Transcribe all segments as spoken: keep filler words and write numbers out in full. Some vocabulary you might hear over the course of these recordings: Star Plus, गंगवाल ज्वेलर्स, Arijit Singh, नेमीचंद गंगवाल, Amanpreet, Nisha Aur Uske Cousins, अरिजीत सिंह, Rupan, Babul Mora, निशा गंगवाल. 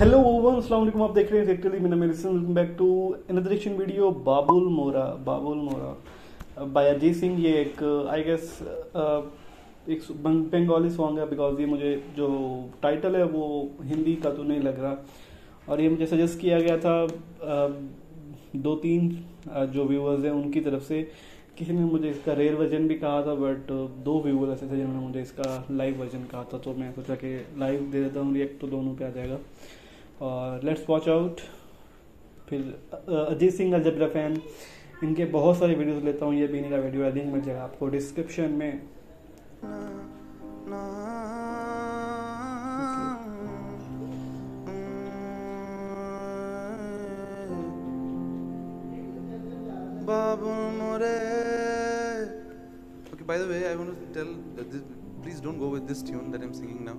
Hello oven अस्सलाम वालेकुम, आप देख रहे हैं एक्चुअली मेरा welcome back to another action video. बाबुल मोरा बाबुल मोरा बाय अरिजीत सिंह। ये एक आई गेस एक बंगाली सॉन्ग है, बिकॉज ये मुझे जो टाइटल है वो हिंदी का तो नहीं लग रहा, और ये मुझे सजेस्ट किया गया था uh, दो तीन uh, जो व्यूअर्स हैं उनकी तरफ से। किसी ने मुझे इसका रेयर वर्जन भी कहा था, बट दो व्यूअर्स ऐसे थे जिन्होंने मुझे इसका लाइव वर्जन कहा था, तो मैं सोचा कि लाइव दे देता हूँ, रिएक्ट तो दोनों पे आ जाएगा। और लेट्स वॉच आउट। फिर अरिजीत सिंह का जबरा फैन, इनके बहुत सारे वीडियोस लेता हूँ। ये भी इनका वीडियो है, लिंक मिल जाएगा आपको डिस्क्रिप्शन में। बाबुल मोरे। Okay, by the way, I want to tell that this, please don't go with this tune that I'm singing now.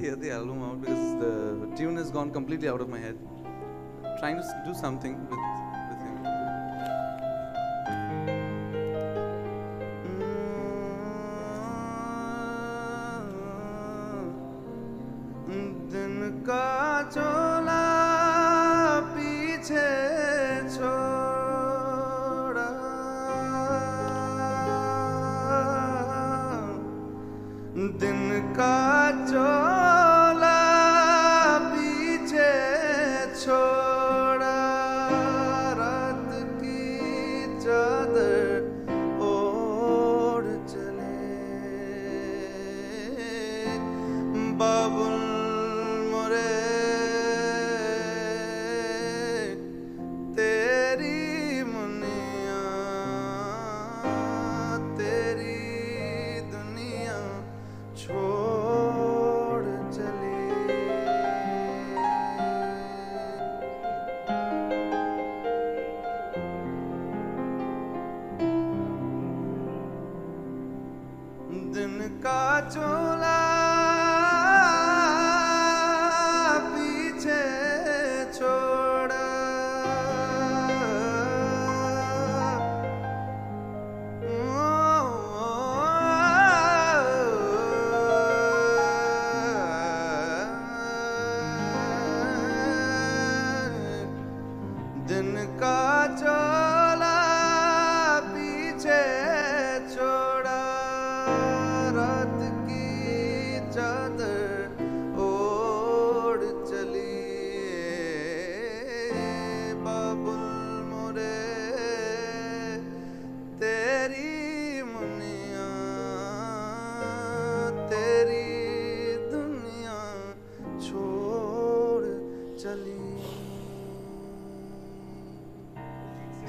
Hear the album out, because the tune has gone completely out of my head. I'm trying to do something with with him. Din ka chola piche choda, din ka chola बाबुल मोरे तेरी मुनिया तेरी दुनिया छोड़ चली। दिन का चोला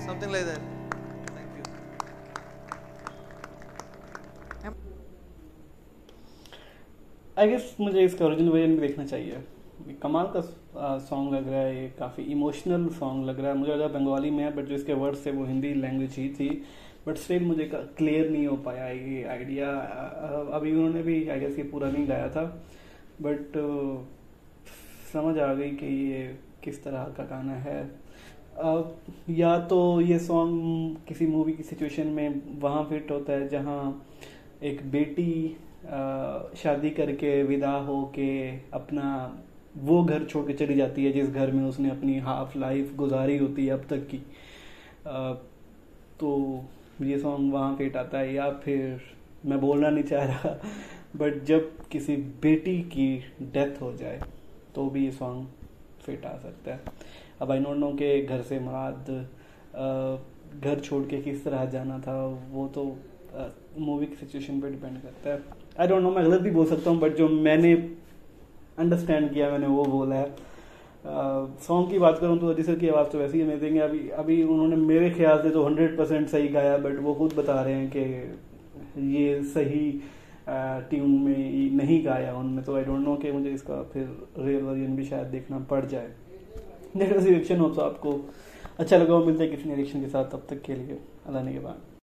something like that. Thank you. I guess मुझे इसका original version भी देखना चाहिए। कमाल का सॉन्ग लग रहा है, ये काफ़ी इमोशनल सॉन्ग लग रहा है। मुझे लगा बंगाली में है, बट जो इसके वर्ड्स थे वो हिंदी लैंग्वेज ही थी, बट स्टिल मुझे क्लियर नहीं हो पाया ये आइडिया। अभी उन्होंने भी आई गेस ये पूरा नहीं गाया था, बट समझ आ गई कि ये किस तरह का गाना है। Uh, या तो ये सॉन्ग किसी मूवी की सिचुएशन में वहाँ फिट होता है जहाँ एक बेटी uh, शादी करके विदा हो के अपना वो घर छोड़ के चली जाती है जिस घर में उसने अपनी हाफ लाइफ गुजारी होती है अब तक की, uh, तो ये सॉन्ग वहाँ फिट आता है। या फिर मैं बोलना नहीं चाह रहा, बट जब किसी बेटी की डेथ हो जाए तो भी ये सॉन्ग फिट आ सकता है। अब आई डोंट नो के घर से मुराद घर छोड़ के किस तरह जाना था, वो तो मूवी की सिचुएशन पे डिपेंड करता है। आई डोंट नो, मैं गलत भी बोल सकता हूँ, बट जो मैंने अंडरस्टैंड किया मैंने वो बोला है। सॉन्ग uh, की बात करूँ तो अरिजीत सर की आवाज़ तो वैसी अमेजिंग है। अभी अभी उन्होंने मेरे ख्याल से तो हंड्रेड परसेंट सही गाया, बट वो खुद बता रहे हैं कि ये सही ट्यून uh, में नहीं गाया उनमें। तो आई डोंट नो कि मुझे इसका फिर रियल वर्जन भी शायद देखना पड़ जाए। नेक्स्ट रिएक्शन हो तो आपको अच्छा लगा हो। मिलता है किसी रिएक्शन के साथ, तब तक के लिए अल्लाह ने के बाद।